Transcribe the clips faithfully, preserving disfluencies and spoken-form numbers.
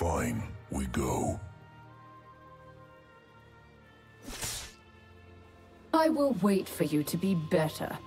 Fine, we go. I will wait for you to be better.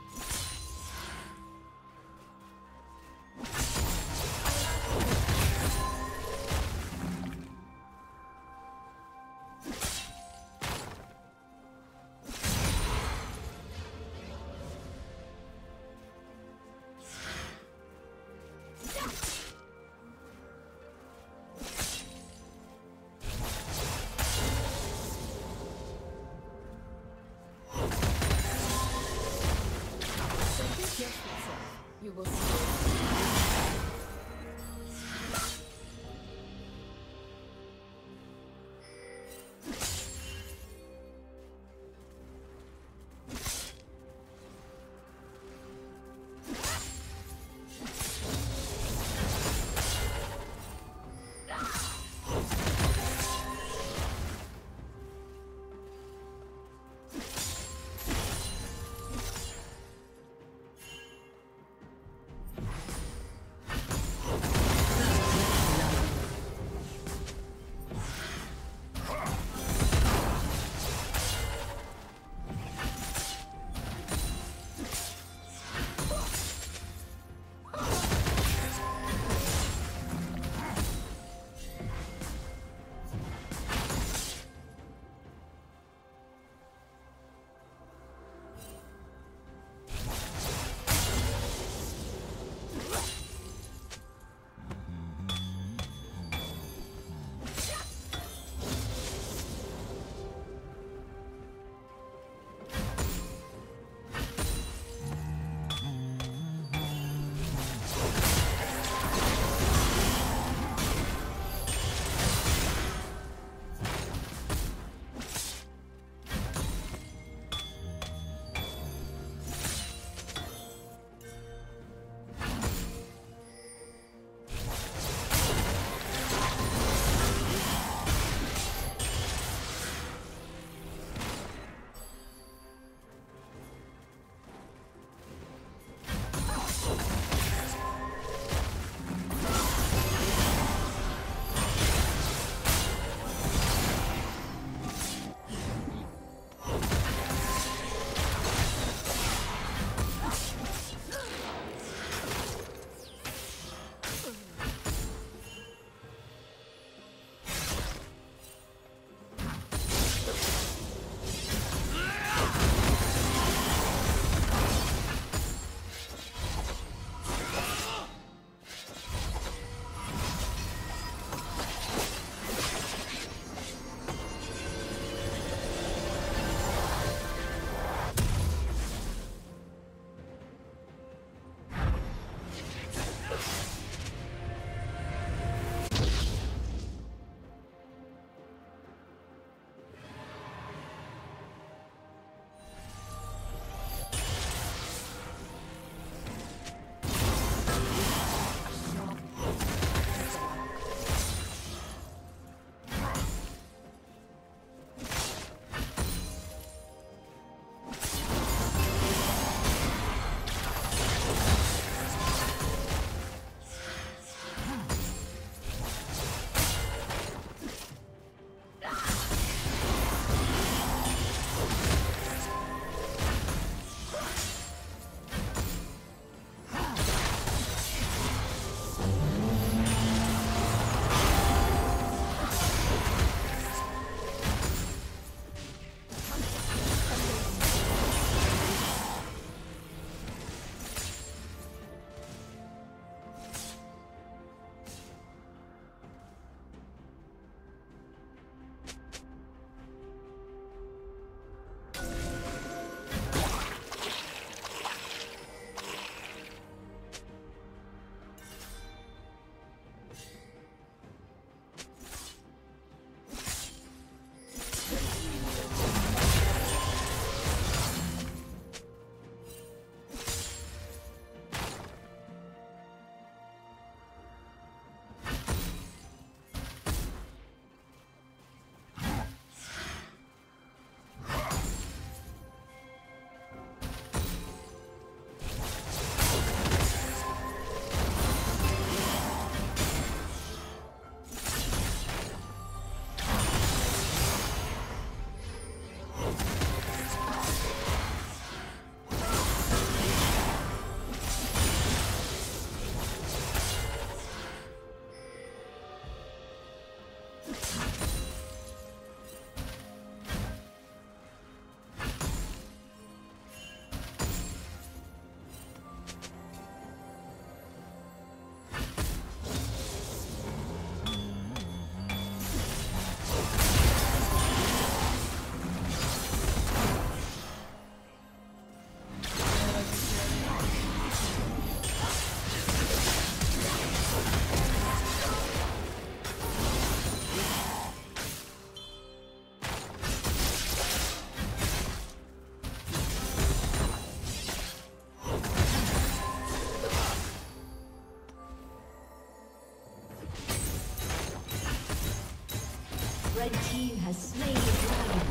Red team has slain the dragon.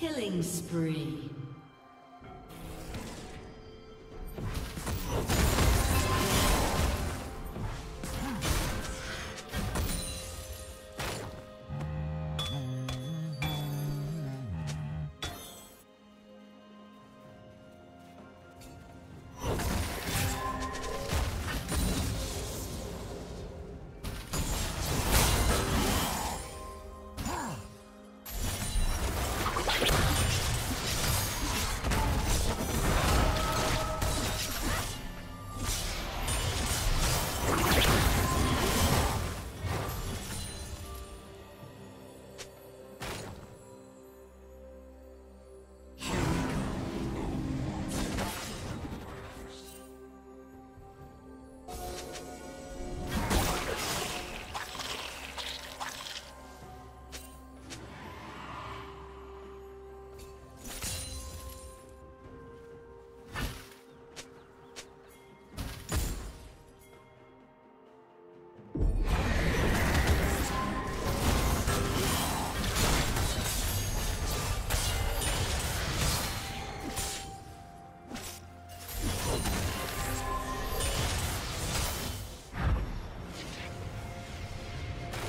Killing spree.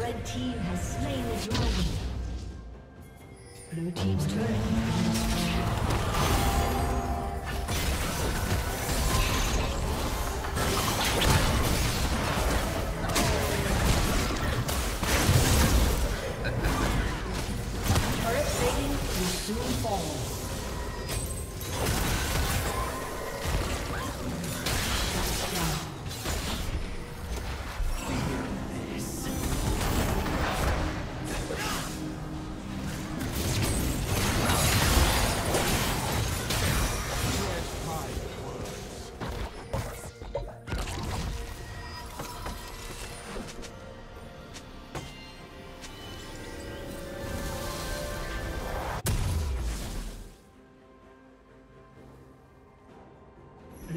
Red team has slain the dragon. Blue team's turret has been destroyed.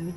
Blue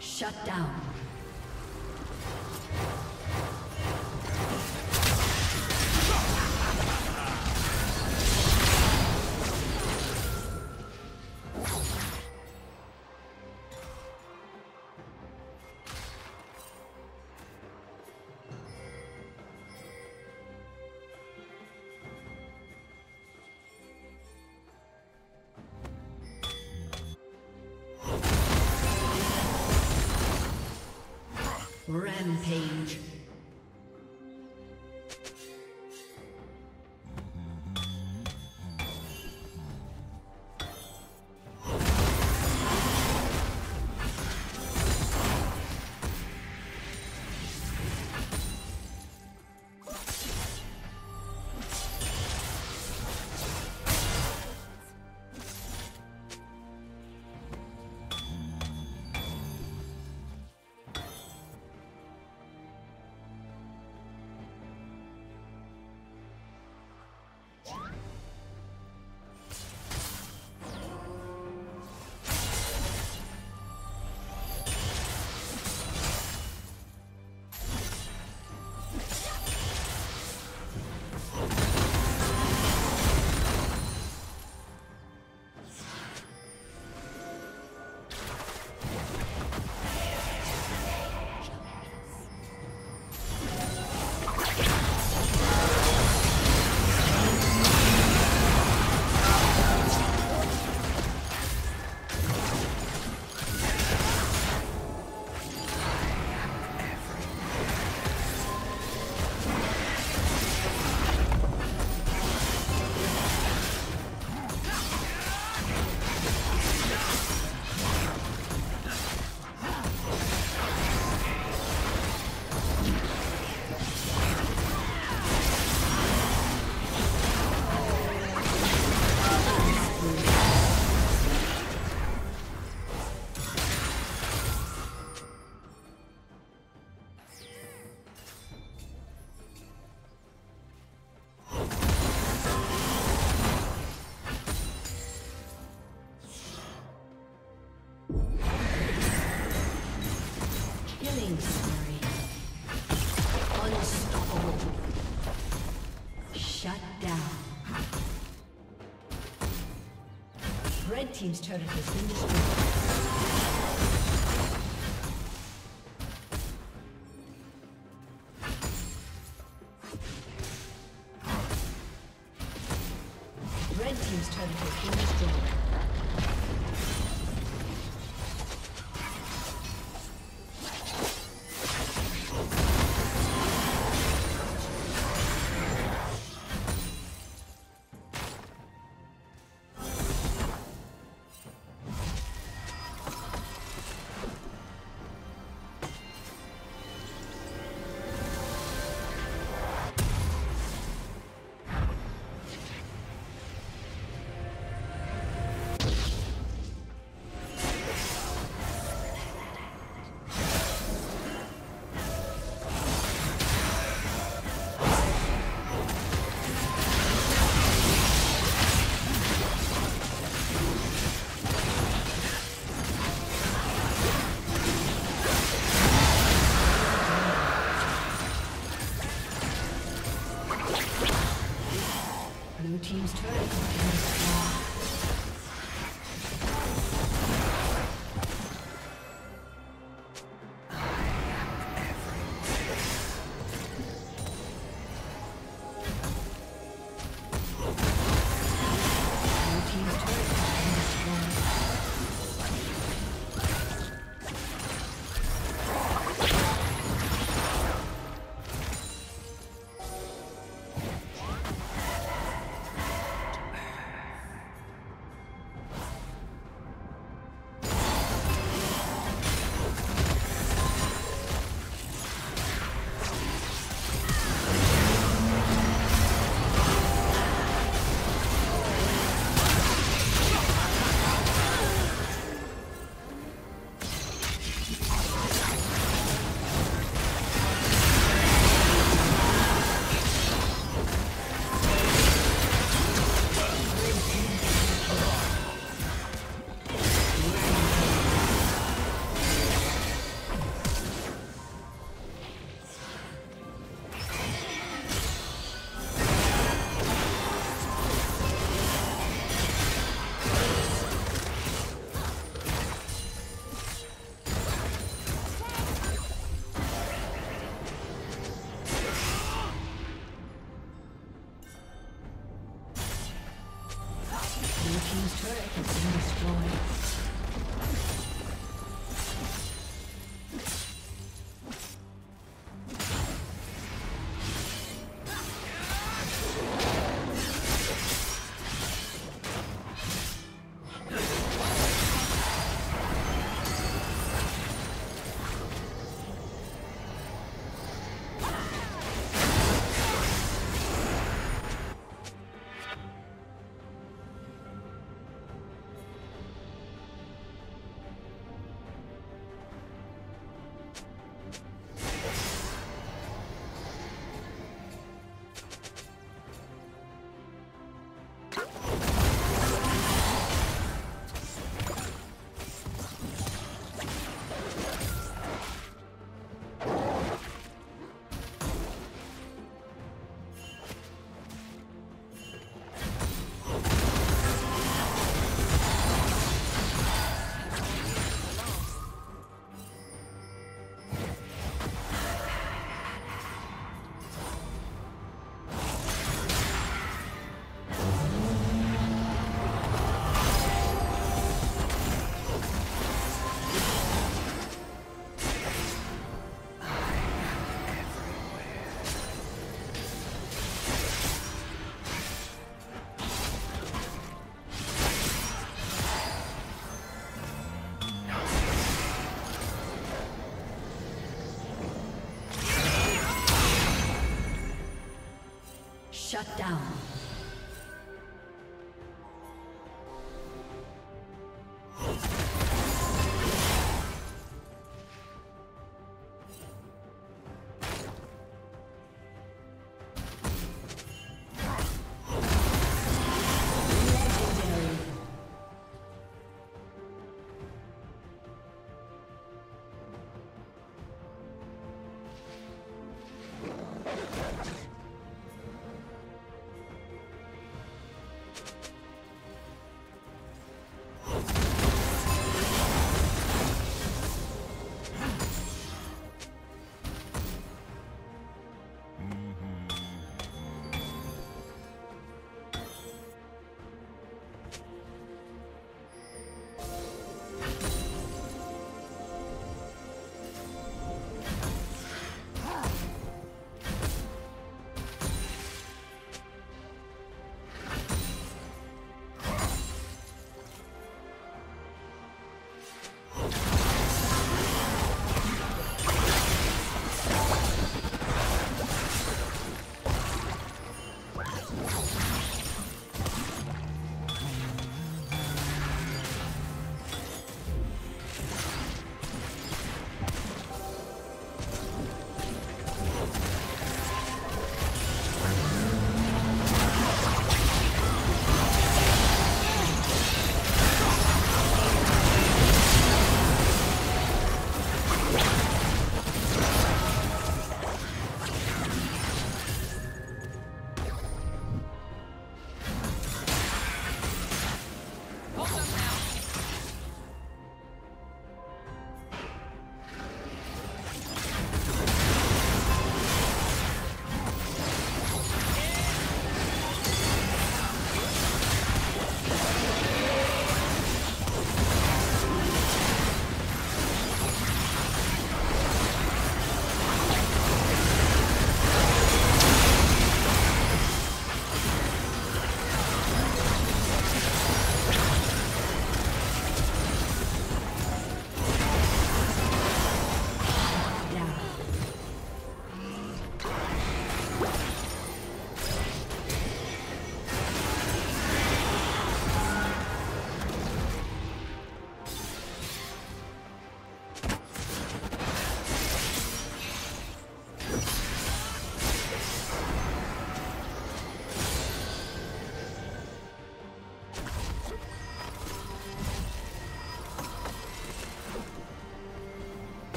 Shut down. Rampage. Red team's turret has been destroyed. team's turret has been destroyed. Shut down.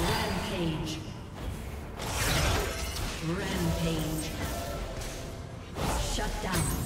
Rampage. Rampage. Shut down.